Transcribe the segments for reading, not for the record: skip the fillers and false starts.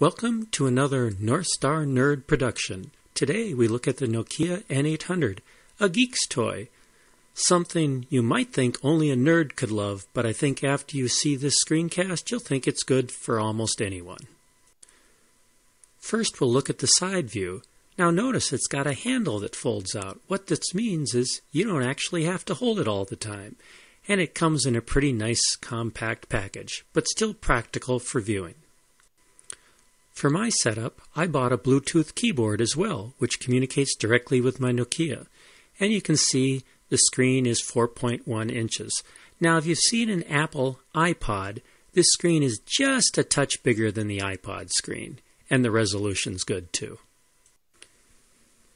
Welcome to another Northstar Nerd production. Today we look at the Nokia N800, a geek's toy. Something you might think only a nerd could love, but I think after you see this screencast, you'll think it's good for almost anyone. First we'll look at the side view. Now notice it's got a handle that folds out. What this means is you don't actually have to hold it all the time. And it comes in a pretty nice compact package, but still practical for viewing. For my setup, I bought a Bluetooth keyboard as well, which communicates directly with my Nokia. And you can see the screen is 4.1 inches. Now, if you've seen an Apple iPod, this screen is just a touch bigger than the iPod screen, and the resolution's good too.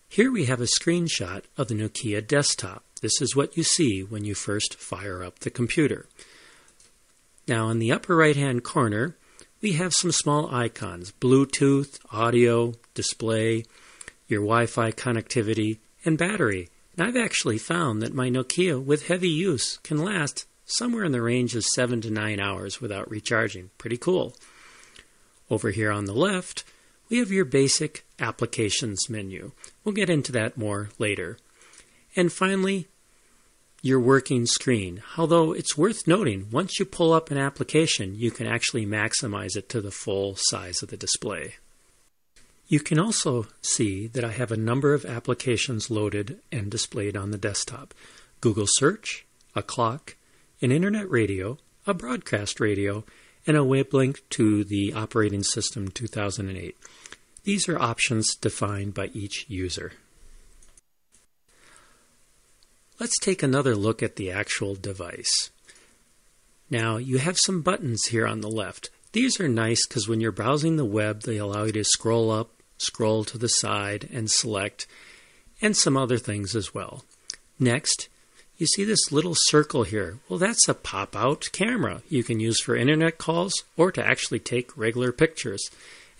Here we have a screenshot of the Nokia desktop. This is what you see when you first fire up the computer. Now, in the upper right-hand corner, we have some small icons: Bluetooth, audio, display, your Wi-Fi connectivity, and battery. And I've actually found that my Nokia with heavy use can last somewhere in the range of 7 to 9 hours without recharging. Pretty cool. Over here on the left, we have your basic applications menu. We'll get into that more later. And finally, your working screen, although it's worth noting once you pull up an application you can actually maximize it to the full size of the display. You can also see that I have a number of applications loaded and displayed on the desktop: Google Search, a clock, an internet radio, a broadcast radio, and a web link to the operating system 2008. These are options defined by each user. Let's take another look at the actual device. Now you have some buttons here on the left. These are nice because when you're browsing the web they allow you to scroll up, scroll to the side, and select, and some other things as well. Next, you see this little circle here. Well, that's a pop-out camera you can use for internet calls or to actually take regular pictures.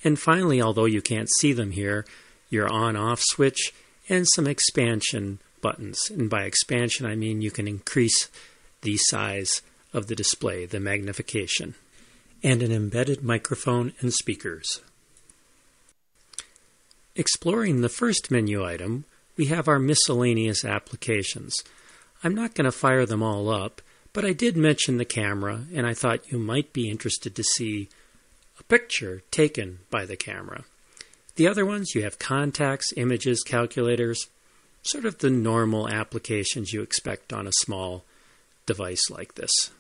And finally, although you can't see them here, your on-off switch and some expansion buttons. And by expansion I mean you can increase the size of the display, the magnification, and an embedded microphone and speakers. Exploring the first menu item, we have our miscellaneous applications. I'm not going to fire them all up, but I did mention the camera, and I thought you might be interested to see a picture taken by the camera. The other ones, you have contacts, images, calculators, sort of the normal applications you expect on a small device like this.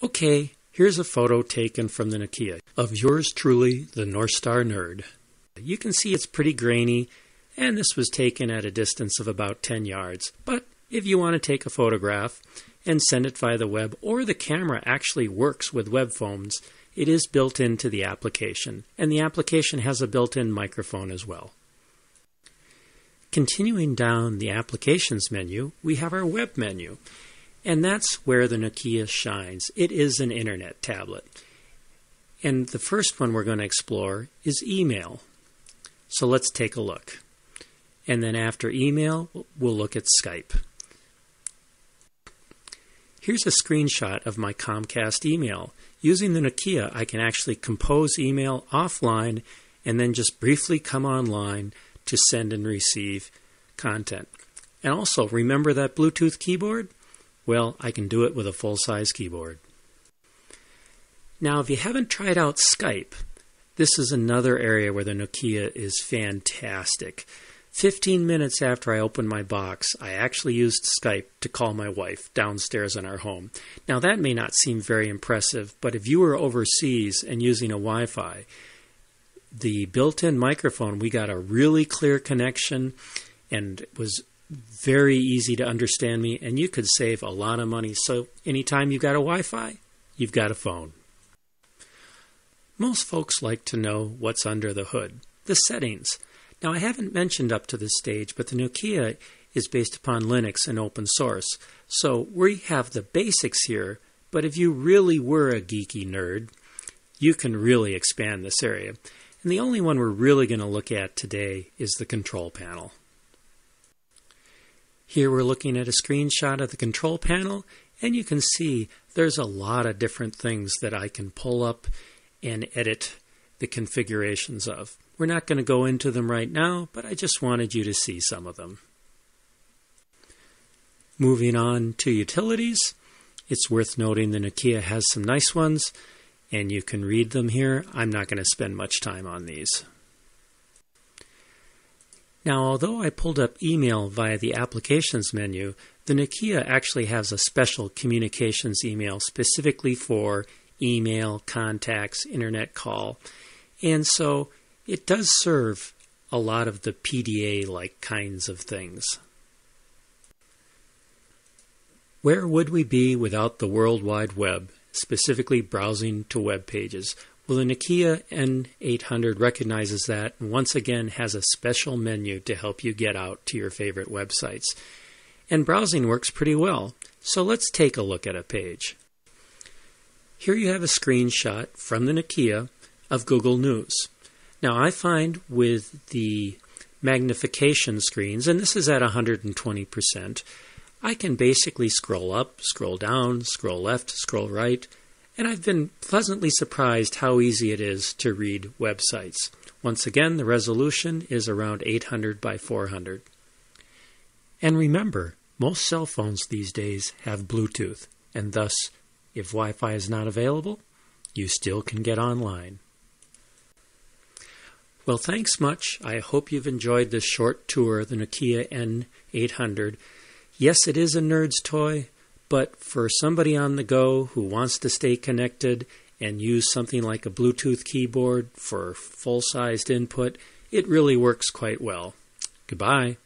Okay, here's a photo taken from the Nokia of yours truly, the Northstar Nerd. You can see it's pretty grainy, and this was taken at a distance of about 10 yards. But if you want to take a photograph and send it via the web, or the camera actually works with web phones, it is built into the application, and the application has a built-in microphone as well. Continuing down the applications menu, we have our web menu, and that's where the Nokia shines. It is an internet tablet. And the first one we're going to explore is email. So let's take a look. And then after email, we'll look at Skype. Here's a screenshot of my Comcast email. Using the Nokia, I can actually compose email offline and then just briefly come online to send and receive content. And also, remember that Bluetooth keyboard? Well, I can do it with a full-size keyboard. Now, if you haven't tried out Skype, this is another area where the Nokia is fantastic. 15 minutes after I opened my box, I actually used Skype to call my wife downstairs in our home. Now, that may not seem very impressive, but if you were overseas and using a Wi-Fi, the built-in microphone, we got a really clear connection and it was very easy to understand me, and you could save a lot of money. So anytime you've got a Wi-Fi, you've got a phone. Most folks like to know what's under the hood, the settings. Now, I haven't mentioned up to this stage, but the Nokia is based upon Linux and open source. So we have the basics here, but if you really were a geeky nerd, you can really expand this area. And the only one we're really going to look at today is the control panel. Here we're looking at a screenshot of the control panel, and you can see there's a lot of different things that I can pull up and edit the configurations of. We're not going to go into them right now, but I just wanted you to see some of them. Moving on to utilities, it's worth noting that Nokia has some nice ones, and you can read them here. I'm not going to spend much time on these. Now, although I pulled up email via the applications menu, the Nokia actually has a special communications email specifically for email, contacts, internet call. And so it does serve a lot of the PDA-like kinds of things. Where would we be without the World Wide Web, specifically browsing to web pages? Well, the Nokia N800 recognizes that and once again has a special menu to help you get out to your favorite websites. And browsing works pretty well, so let's take a look at a page. Here you have a screenshot from the Nokia of Google News. Now I find with the magnification screens, and this is at 120%, I can basically scroll up, scroll down, scroll left, scroll right, and I've been pleasantly surprised how easy it is to read websites. Once again, the resolution is around 800 by 400. And remember, most cell phones these days have Bluetooth, and thus, if Wi-Fi is not available, you still can get online. Well, thanks much. I hope you've enjoyed this short tour of the Nokia N800. Yes, it is a nerd's toy, but for somebody on the go who wants to stay connected and use something like a Bluetooth keyboard for full-sized input, it really works quite well. Goodbye.